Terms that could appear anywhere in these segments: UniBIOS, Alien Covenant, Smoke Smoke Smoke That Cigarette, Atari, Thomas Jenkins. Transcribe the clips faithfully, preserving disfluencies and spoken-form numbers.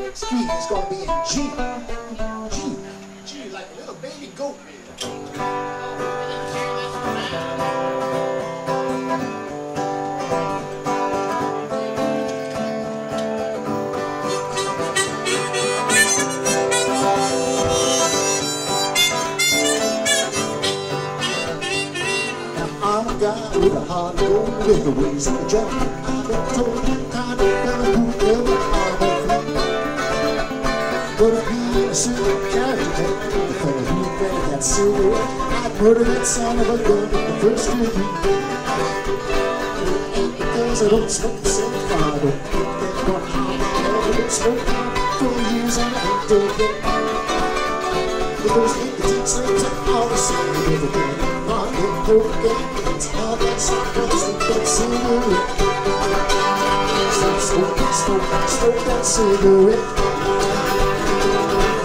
next week it's gonna be in G. G. G like a little baby goat. With a hard road, with the ways of the job, I've been told that I don't gotta do every hard thing. But if he ain't a silver character, the fella who invented that silver, I'd murder that son of a gun the first degree. It ain't because I don't smoke the same fire, but if they're gonna hide, I've been smoking for years and I ain't done yet. Because nicotine slaves are all the same everything. It's all that smoke, that cigarette. Smoke, smoke, smoke, smoke that cigarette.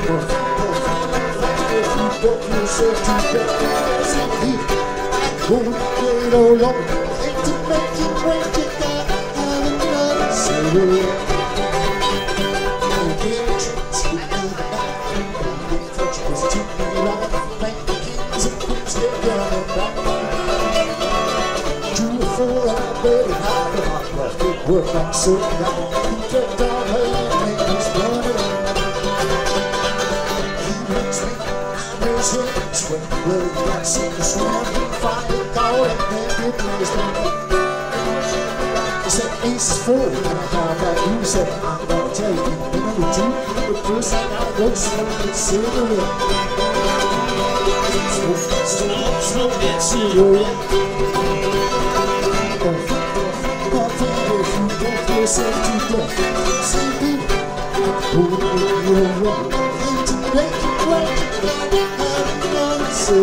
Puff, puff, puff, you buck yourself to death. Some people won't wait alone. They to make you drink it down and another cigarette. You get a treat to eat back. You touch this to be life. Thank the kids and quips get down and back. Work like so now, he kept on her and he was running on. He makes me, I raise him, sweat, blood, black, sick, and swan, fire, cow, and then it plays down. He said, Ace is full, and I have that you said, I'm gonna tell you, you know what you do, but first I gotta go smoke that cigarette. Smoke, smoke, smoke that cigarette. Yourself to death. Some people hold on your wrong. And to make you break, I'm gonna say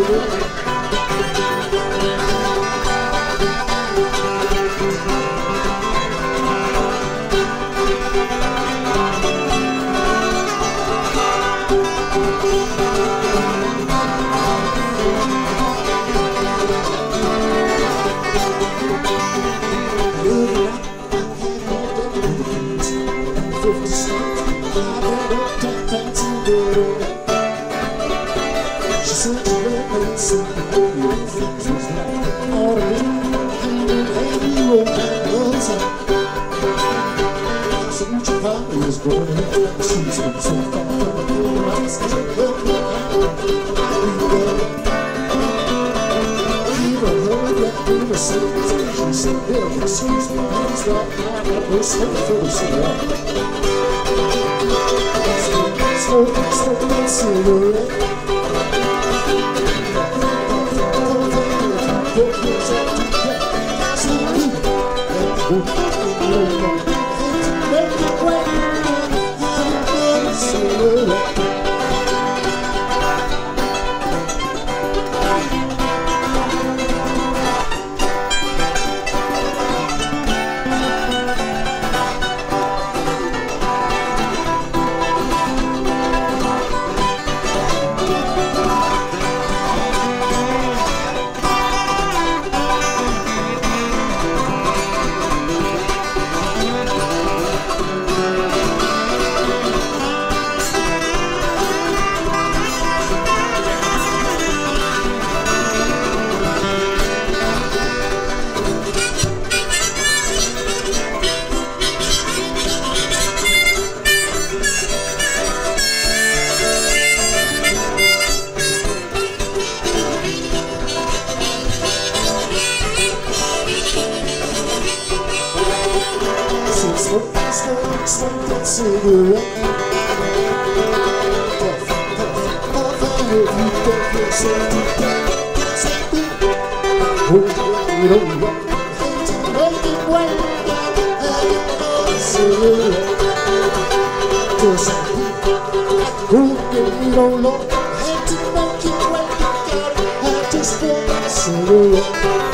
I just feel so.